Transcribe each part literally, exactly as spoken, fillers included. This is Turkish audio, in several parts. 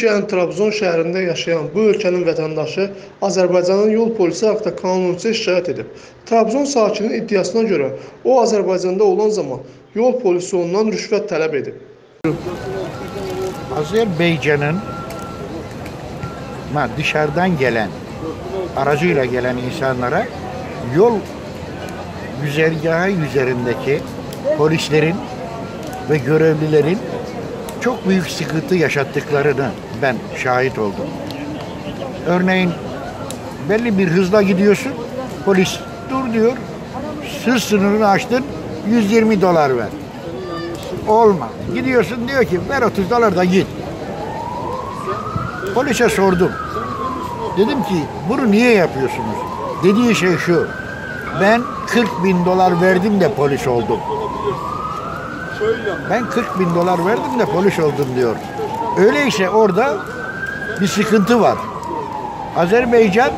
Türkiyənin Trabzon şəhərində yaşayan bu ölkənin vətəndaşı Azərbaycanın yol polisi haqda qanunsuz şikayət edib. Trabzon sakinin iddiasına görə o Azərbaycanda olan zaman yol polisi ondan rüşvət tələb edib. Azərbaycanın dışarıdan gələn, aracıyla gələn insanlara yol güzergahı üzerindeki polislerin ve görevlilerin çok büyük sıkıntı yaşattıklarını ben şahit oldum. Örneğin belli bir hızla gidiyorsun, polis dur diyor, hız sınırını aştın, yüz yirmi dolar ver. Olma. Gidiyorsun diyor ki ver otuz dolar da git. Polise sordum. Dedim ki bunu niye yapıyorsunuz? Dediği şey şu: ben kırk bin dolar verdim de polis oldum. Ben kırk bin dolar verdim de polis oldum diyor. Öyleyse orada bir sıkıntı var. Azerbaycan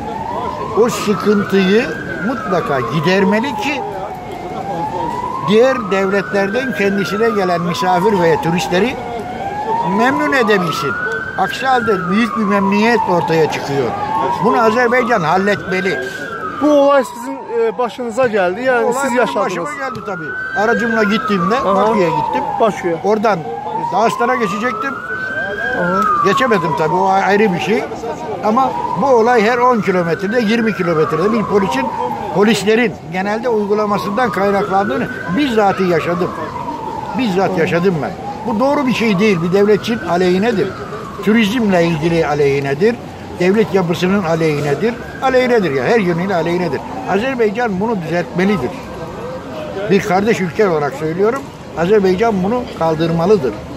o sıkıntıyı mutlaka gidermeli ki diğer devletlerden kendisine gelen misafir veya turistleri memnun edebilsin. Aksi halde büyük bir memnuniyet ortaya çıkıyor. Bunu Azerbaycan halletmeli. Bu olay sizin başınıza geldi, yani olay siz yaşadınız. Başıma geldi tabii. Aracımla gittiğimde Bakü'ye gittim. Bakü'ye. Oradan Dağıstan'a geçecektim. Aha. Geçemedim tabii, o ayrı bir şey. Ama bu olay her on kilometrede, yirmi kilometrede bir polisin, polislerin genelde uygulamasından kaynaklandığını bizzat yaşadım. Bizzat Aha. yaşadım ben. Bu doğru bir şey değil, bir devletçinin aleyhinedir. Turizmle ilgili aleyhinedir. Devlet yapısının aleyhinedir. Aleyhinedir ya, her yönüyle aleyhinedir. Azerbaycan bunu düzeltmelidir. Bir kardeş ülke olarak söylüyorum, Azerbaycan bunu kaldırmalıdır.